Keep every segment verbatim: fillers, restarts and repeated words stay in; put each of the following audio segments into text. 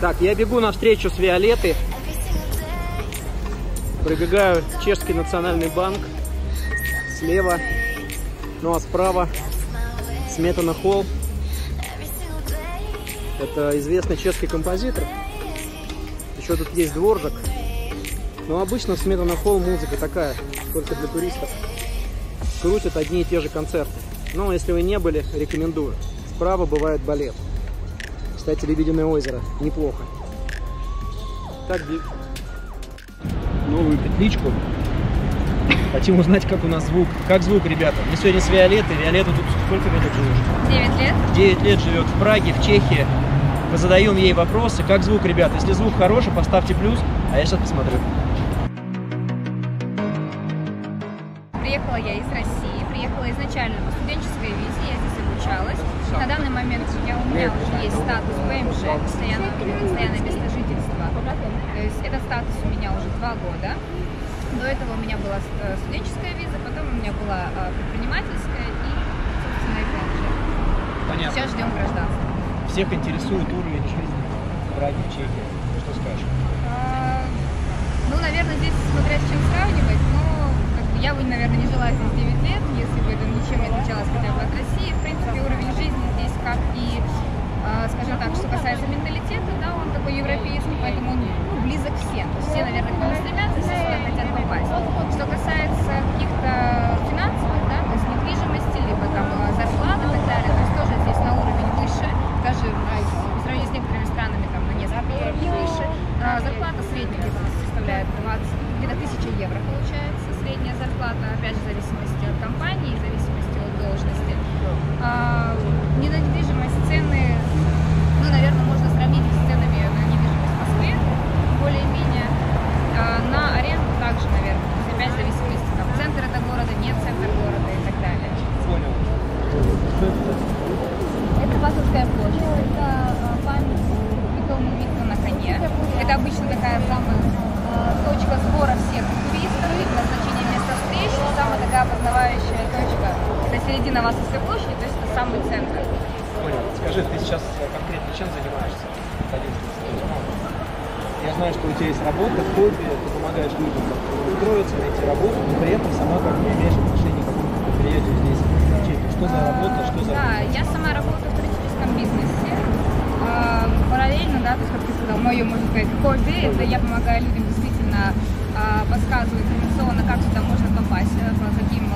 Так, я бегу навстречу с Виолетой. Пробегаю Чешский национальный банк. Слева, ну а справа Сметана Холл. Это известный чешский композитор. Еще тут есть Дворжак. Но обычно в Сметана Холл музыка такая, только для туристов. Крутят одни и те же концерты. Но если вы не были, рекомендую. Справа бывает балет. Кстати, Лебединое озеро. Неплохо. Так, новую петличку. Хотим узнать, как у нас звук. Как звук, ребята? Мы сегодня с Виолетой. Виолетта тут сколько лет живет? девять лет. девять лет живет в Праге, в Чехии. Мы задаем ей вопросы. Как звук, ребята? Если звук хороший, поставьте плюс. А я сейчас посмотрю. Приехала я из России. Приехала изначально по студенческой визе. Я здесь обучалась. На данный момент я, у меня уже есть статус Пэ Эм Жэ, постоянное, постоянное место жительства. То есть этот статус у меня уже два года. До этого у меня была студенческая виза, потом у меня была предпринимательская и, собственно, Пэ Эм Жэ. Понятно. Сейчас ждем гражданства. Всех интересует уровень жизни в Праге, в Чехии. Что скажешь? А, ну, наверное, здесь смотря с чем сравнивать, но как бы, я бы, наверное, не жила здесь девять лет, если бы это ничем не отличалось хотя бы от России. В принципе, уровень жизни здесь, как и, скажем так, что касается менталитета, да, он такой европейский, поэтому он ну, близок всем. То есть все, наверное, к нему стремятся, все сюда хотят попасть. Что касается каких-то финансовых, да, то есть недвижимости, либо там зарплаты и так далее, то есть тоже здесь на уровень выше, даже по сравнению с некоторыми странами там на несколько уровней выше. А зарплата средняя где-то у нас составляет двадцать, где-то тысяча евро получается, средняя зарплата, опять же, в зависимости от компании, в зависимости от должности. А, недвижимость, цены, ну, наверное, можно сравнить с ценами на недвижимость в Москве, более-менее. А на аренду также, наверное, то есть опять в зависимости, там, центр это города, нет центр города и так далее. Понял. Это Васовская площадь, это память Святому Виктору на коне. Это обычно такая самая точка сбора всех туристов, назначение места встреч, самая такая познавающая точка. Это середина Васовской площади, то есть это самый центр. Понял. Скажи, ты сейчас конкретно чем занимаешься? Я знаю, что у тебя есть работа, хобби, ты помогаешь людям устроиться, найти работу, но при этом сама как не имеешь отношения к какому-то предприятию здесь. Что за работа, что за... Да, я сама работаю в туристическом бизнесе. Параллельно, да, то есть, как ты сказал, мое, можно сказать, хобби, это я помогаю людям действительно подсказываю информационно, как сюда можно попасть, каким,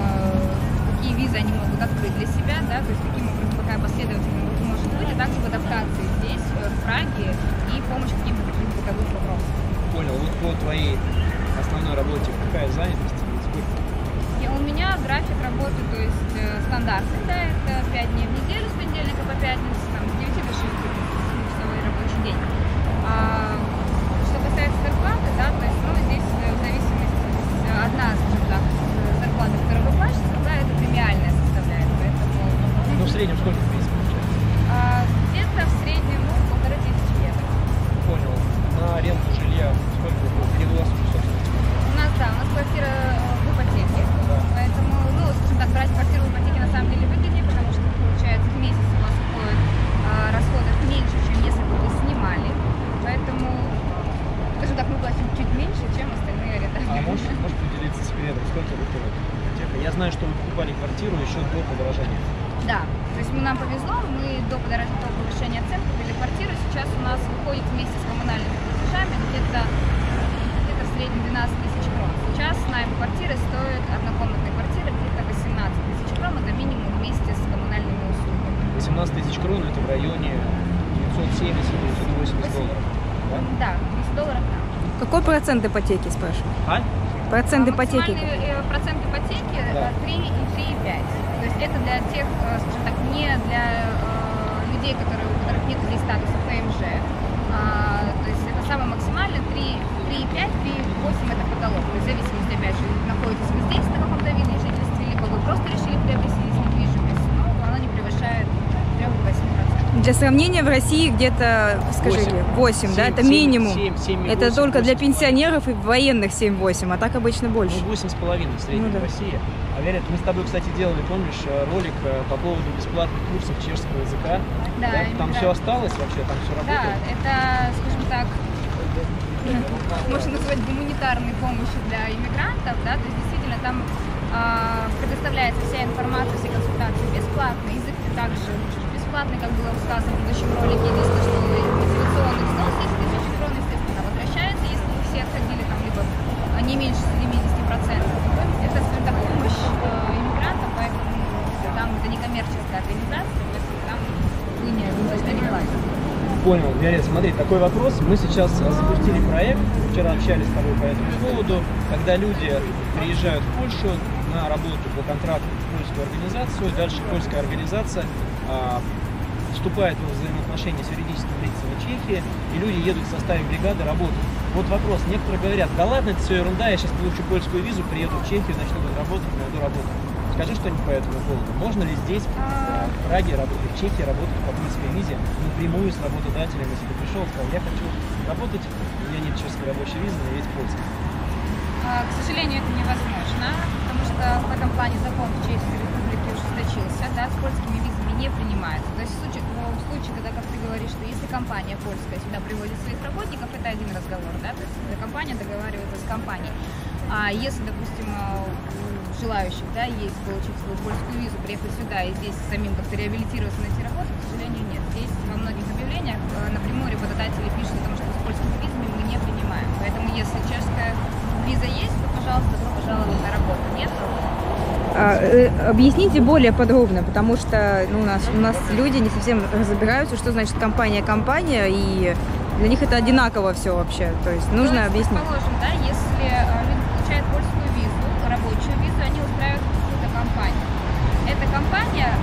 какие визы они могут открыть для себя, да, то есть каким образом, какая последовательность может быть, а также адаптации здесь, в Праге, и помощь каким-то таким бытовым вопросам. Понял. Вот по твоей основной работе какая занятость? Сколько? Я, у меня график работы, то есть э, стандартный, да, это пять дней в неделю, с понедельника по пятницу, там, с девяти до шести, часовой рабочий день. А, что касается зарплаты, да, то есть, ну, здесь в зависимости одна, скажем так, зарплата, которая выплачивается, да, это премиальная составляет, поэтому... Ну, в среднем сколько здесь получается? А, где-то в среднем, ну, полторы тысячи евро. Понял. На аренду жилья сколько у вас? У нас, да, у нас квартира в ипотеке. Поэтому, ну, скажем так, брать квартиру в ипотеке на самом деле выгоднее, потому что, получается, в месяц у нас уходит а, расходов меньше, чем если бы вы снимали. Поэтому, скажем так, мы платим чуть меньше, чем остальные арендатели. А можешь, можешь поделиться секретом, сколько выходит ипотека? Я знаю, что вы покупали квартиру еще до подорожания. Да, то есть нам повезло, мы до повышения цен купили квартиру, сейчас у нас выходит вместе с коммунальными платежами где-то где-то в среднем двенадцать тысяч крон. Сейчас найм квартиры стоит, однокомнатной квартиры, где-то восемнадцать тысяч крон, это минимум вместе с коммунальными услугами. восемнадцать тысяч крон это в районе девятьсот семьдесят — девятьсот восемьдесят долларов, да? Да, двести долларов, да. Какой процент ипотеки, спрашиваю? А? Процент а, ипотеки? Максимальный процент ипотеки да. три и три и пять. То есть это для тех, скажем так, не для э, людей, которые, у которых нет здесь статуса Пэ Эм Жэ. А, то есть это самое максимальное, три и пять, три и восемь это потолок. То есть в зависимости, опять же, находитесь вы здесь на каком-то виде жительства, либо вы просто решили приобрести недвижимость, но она не превышает от трёх до восьми процентов. Для сравнения, в России где-то, скажите, восемь, восемь, да? Это семь, минимум. семь, семь, это восемь, только восемь, для пенсионеров и военных семь-восемь, а так обычно больше. Ну, восемь с половиной в среднем, ну, да, в России. А Виолет, мы с тобой, кстати, делали, помнишь, ролик по поводу бесплатных курсов чешского языка? Да. Да? Там все осталось вообще, там все работает? Да, это, скажем так, можно назвать гуманитарной помощью для иммигрантов, да? То есть действительно там э, предоставляется вся информация, все консультации бесплатно, язык ты также учишь бесплатно, как было сказано в предыдущем ролике. Единственное, что инвестиционный взнос десять тысяч крон, естественно, возвращается, если вы все отходили там либо не меньше семидесяти процентов. Это, скажем так, помощь э, иммигрантам, поэтому там это не коммерческая организация, поэтому там вы не платите. Понял, Виолет, смотри, такой вопрос. Мы сейчас запустили проект, вчера общались с тобой по этому поводу, когда люди приезжают в Польшу на работу по контракту в польскую организацию, дальше польская организация а, вступает во взаимоотношения с юридическим лицом Чехии, и люди едут в составе бригады работать. Вот вопрос, некоторые говорят, да ладно, это все ерунда, я сейчас получу польскую визу, приеду в Чехию, начну работать, найду работу. Скажи что-нибудь по этому поводу. Можно ли здесь, в Праге работать, в Чехии работать по польской визе напрямую с работодателем, если ты пришел и сказал, я хочу работать, у меня нет чешской рабочей визы, но есть польская? К сожалению, это невозможно, потому что в этом плане закон в Чешской Республике ужесточился, да, с польскими визами не принимается. То есть в случае, в случае, когда, как ты говоришь, что если компания польская сюда приводит своих работников, это один разговор, да, то есть компания договаривается с компанией. А если, допустим, желающих, да, есть получить свою польскую визу, приехать сюда и здесь самим как-то реабилитироваться, найти работу, к сожалению, нет. Здесь во многих объявлениях напрямую работодатели пишут, потому что с польскими визами мы не принимаем. Поэтому если чешская виза есть, то, пожалуйста, добро пожаловать на работу. Нет? А, объясните более подробно, потому что ну, у, нас, у нас люди не совсем разбираются, что значит компания-компания, и для них это одинаково все вообще. То есть нужно, ну, объяснить. Предположим, да, если люди получают польскую визу, рабочую визу, они устраивают какую-то компанию. Эта компания,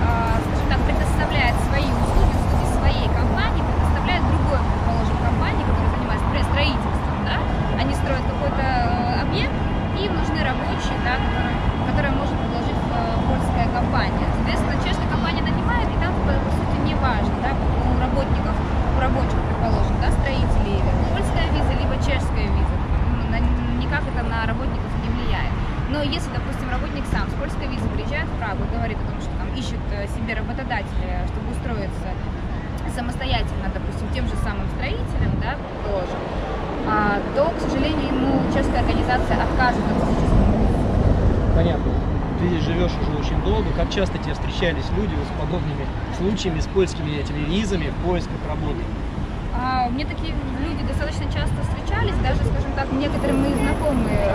скажем так, предоставляет свои услуги, услуги своей компании, предоставляет другой, предположим, компании, которая занимается, например, строительством, да? Они строят какой-то объект, и им нужны рабочие, да, которые, которые может предложить польская компания. Соответственно, чешская компания нанимает, и там, по сути, не важно, да, у работников, у рабочих, предположим, да, строителей, польская виза, либо чешская виза. Никак это на работников не влияет. Но если, допустим, работник сам с польской визы приезжает в Прагу и говорит о том, что там ищет себе работодателя, чтобы устроиться самостоятельно, допустим, тем же самым строителем, да, предположим, то, к сожалению, ему чешская организация откажет от польской. Понятно. Ты здесь живешь уже очень долго. Как часто тебе встречались люди с подобными случаями, с польскими этими визами в поисках работы? Мне такие люди достаточно часто встречались, даже, скажем так, некоторые мои знакомые,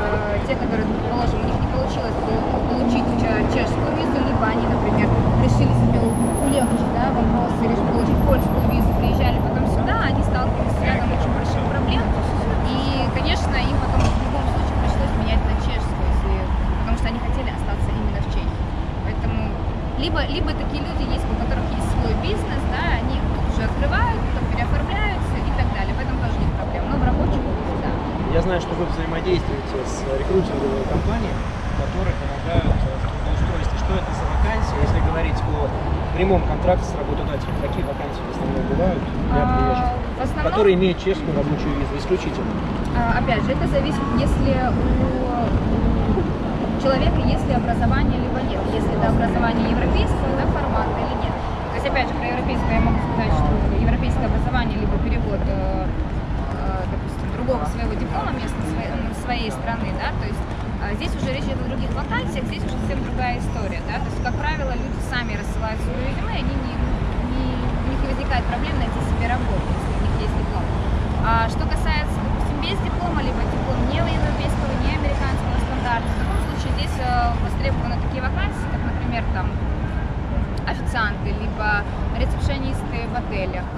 те, которые, предположим, у них не получилось получить чешскую визу, либо они, например, решили себе улегчить, да, вопрос, решили получить польскую визу, приезжали потом сюда, они сталкивались с рядом очень больших проблем, и, конечно, им потом в любом случае пришлось менять на чешскую, если, потому что они хотели остаться именно в Чехии. Поэтому либо, либо такие люди есть, у которых есть свой бизнес, да, они уже открывают, потом переоформляются и так далее. В этом тоже нет проблем. Но в рабочих да. Я знаю, что вы взаимодействуете с рекрутинговыми компаниями, которые помогают в устройстве. Что это за вакансии, если говорить о прямом контракте с работодателем? Какие вакансии в основном бывают для приезжих, а, основном, которые имеют чешскую рабочую визу исключительно? А, опять же, это зависит, если у человека есть ли образование, либо нет. Если это образование европейского, да, формата или нет. То есть, опять же, про европейское я могу сказать, что европейское образование, либо перевод, допустим, другого своего диплома местной, своей страны, да, то есть здесь уже речь идет о других вакансиях, здесь уже совсем другая история, да, то есть, как правило, люди сами рассылают свое резюме, они не, не, у них не возникает проблем найти себе работу, если у них есть диплом. А что касается, допустим, без диплома, либо диплом не европейского, не американского стандарта, в таком случае здесь востребованы такие вакансии, как, например, там, официанты, либо рецепшионисты в отелях,